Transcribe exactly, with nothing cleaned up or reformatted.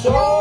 so